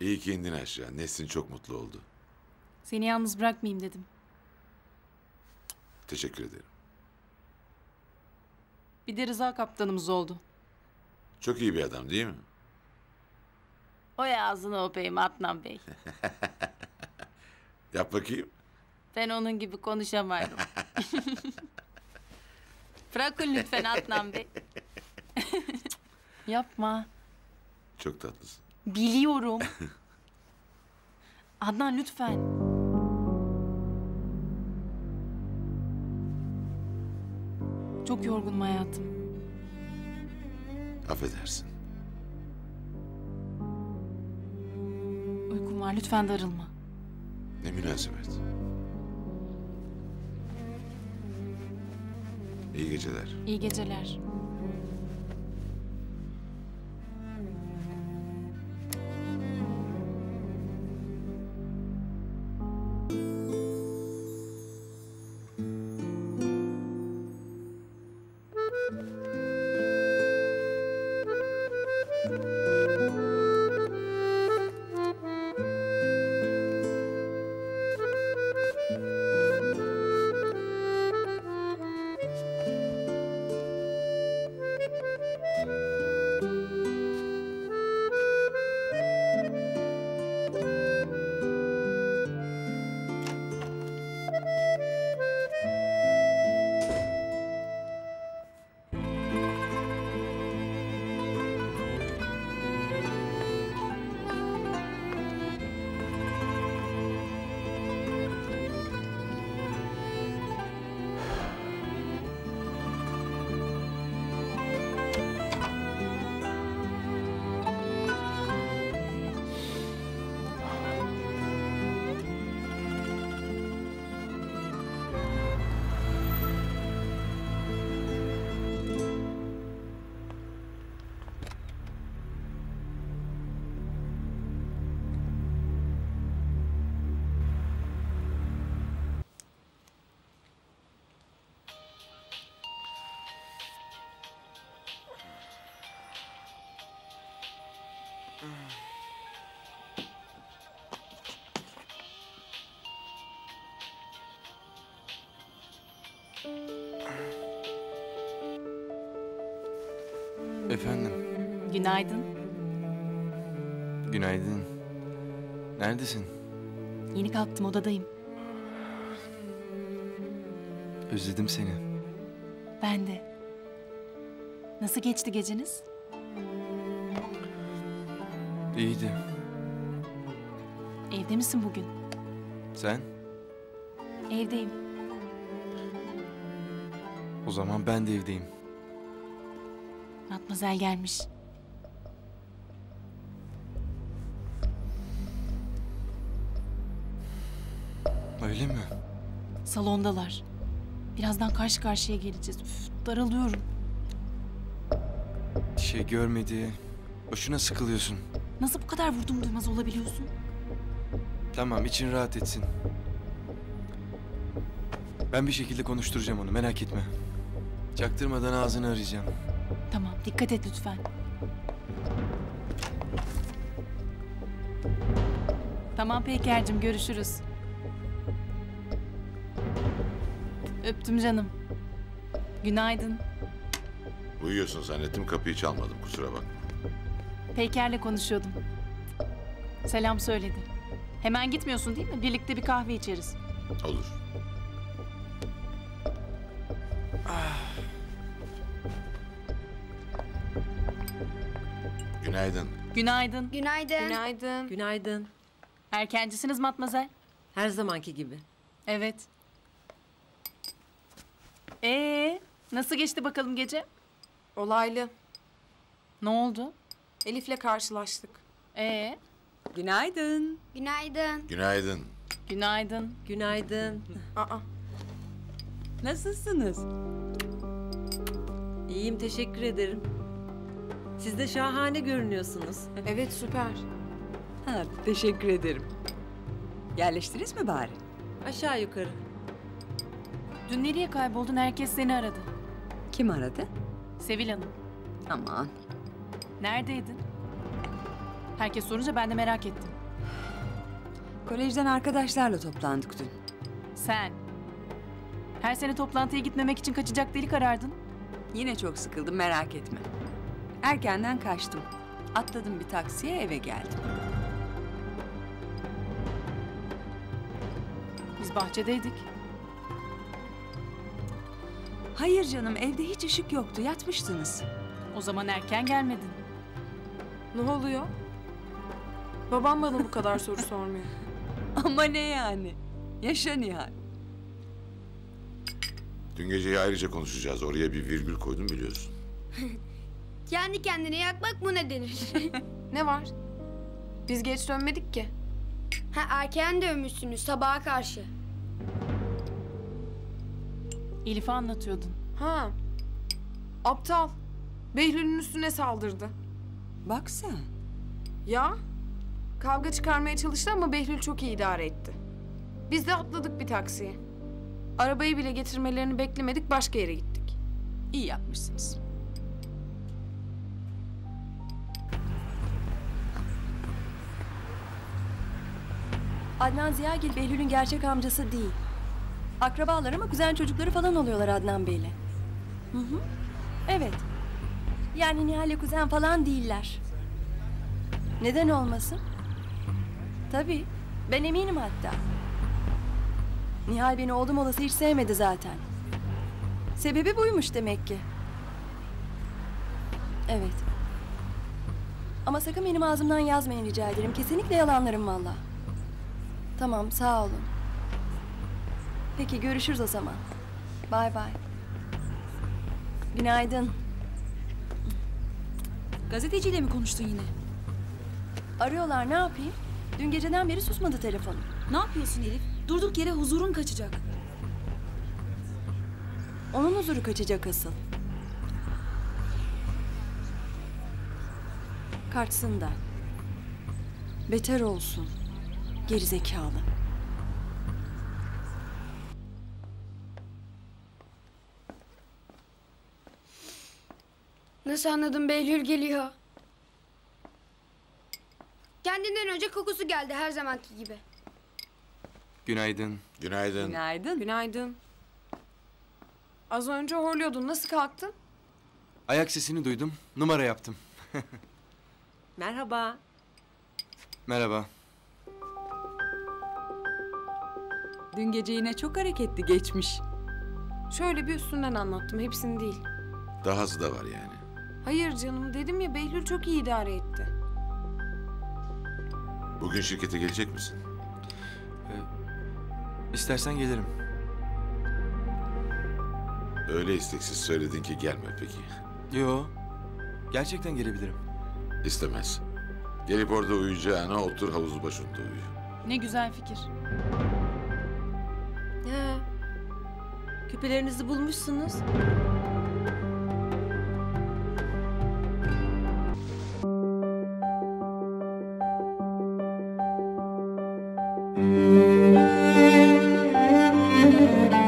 İyi ki indin aşağı. Nesrin çok mutlu oldu. Seni yalnız bırakmayayım dedim. Teşekkür ederim. Bir de Rıza kaptanımız oldu. Çok iyi bir adam değil mi? O ya ağzını öpeyim Adnan Bey. Yap bakayım. Ben onun gibi konuşamıyorum. Bırakın lütfen Adnan Bey. Yapma. Çok tatlısın. Biliyorum. Adnan lütfen. Çok yorgunum hayatım. Affedersin. Uykum var, lütfen darılma. Ne münasebet. İyi geceler. İyi geceler. Efendim. Günaydın. Günaydın. Neredesin? Yeni kalktım, odadayım. Özledim seni. Ben de. Nasıl geçti geceniz? İyiydi. Evde misin bugün? Sen? Evdeyim. O zaman ben de evdeyim. Matmazel gelmiş. Öyle mi? Salondalar. Birazdan karşı karşıya geleceğiz. Üf, daralıyorum. Bir şey görmedi. Boşuna sıkılıyorsun. Nasıl bu kadar vurdum duymaz olabiliyorsun? Tamam, için rahat etsin. Ben bir şekilde konuşturacağım onu, merak etme. Çaktırmadan ağzını arayacağım. Tamam, dikkat et lütfen. Tamam Peker'cim, görüşürüz. Öptüm canım. Günaydın. Uyuyorsun zannettim, kapıyı çalmadım, kusura bakma. Peker'le konuşuyordum. Selam söyledi. Hemen gitmiyorsun değil mi? Birlikte bir kahve içeriz. Olur. Günaydın. Günaydın. Günaydın. Günaydın. Günaydın. Erkencisiniz Matmazel. Her zamanki gibi. Evet. Nasıl geçti bakalım gece? Olaylı. Ne oldu? Elif'le karşılaştık. Günaydın. Günaydın. Günaydın. Günaydın. Günaydın. Aa. Nasılsınız? İyiyim, teşekkür ederim. Siz de şahane görünüyorsunuz. Evet, süper. Ha, teşekkür ederim. Yerleştiniz mi bari? Aşağı yukarı. Dün nereye kayboldun? Herkes seni aradı. Kim aradı? Sevil Hanım. Aman. Neredeydin? Herkes sorunca ben de merak ettim. Kolejden arkadaşlarla toplandık dün. Sen? Her sene toplantıya gitmemek için kaçacak delik arardın. Yine çok sıkıldım, merak etme. Erkenden kaçtım. Atladım bir taksiye, eve geldim. Biz bahçedeydik. Hayır canım, evde hiç ışık yoktu, yatmıştınız. O zaman erken gelmedin. Ne oluyor? Babam bana bu kadar soru sormuyor. Ama ne yani? Yaşa Nihal. Dün geceyi ayrıca konuşacağız. Oraya bir virgül koydum biliyorsun. Kendi kendine yakmak mı ne denir? Ne var? Biz geç dönmedik ki. Ha, erken dönmüşsünüz sabaha karşı. Elif'e anlatıyordun. Ha. Aptal. Behlül'ün üstüne saldırdı. Bak sen. Ya. Kavga çıkarmaya çalıştı ama Behlül çok iyi idare etti. Biz de atladık bir taksiye. Arabayı bile getirmelerini beklemedik, başka yere gittik. İyi yapmışsınız. Adnan Ziyagil Behlül'ün gerçek amcası değil. Akrabalar ama kuzen çocukları falan oluyorlar Adnan Bey'le. Hı hı. Evet. Yani Nihal'le kuzen falan değiller. Neden olmasın? Tabii. Ben eminim hatta. Nihal beni oldum olası hiç sevmedi zaten. Sebebi buymuş demek ki. Evet. Ama sakın benim ağzımdan yazmayın rica ederim. Kesinlikle yalanlarım vallahi. Tamam, sağ olun. Peki, görüşürüz o zaman. Bay bay. Günaydın. Gazeteciyle mi konuştun yine? Arıyorlar, ne yapayım? Dün geceden beri susmadı telefonu. Ne yapıyorsun Elif? Durduk yere huzurun kaçacak. Onun huzuru kaçacak asıl. Kaçsın da. Beter olsun. Gerizekalı. Nasıl anladım Behlül geliyor? Kendinden önce kokusu geldi her zamanki gibi. Günaydın. Günaydın. Günaydın. Günaydın. Az önce horluyordun. Nasıl kalktın? Ayak sesini duydum. Numara yaptım. Merhaba. Merhaba. Dün gece yine çok hareketli geçmiş. Şöyle bir üstünden anlattım. Hepsini değil. Dahası da var yani. Hayır canım. Dedim ya Behlül çok iyi idare etti. Bugün şirkete gelecek misin? İstersen gelirim. Öyle isteksiz söyledin ki gelme peki. Yo. Gerçekten gelebilirim. İstemez. Gelip orada uyuyacağına otur havuzu başında uyu. Ne güzel fikir. He. Küpelerinizi bulmuşsunuz. Thank you.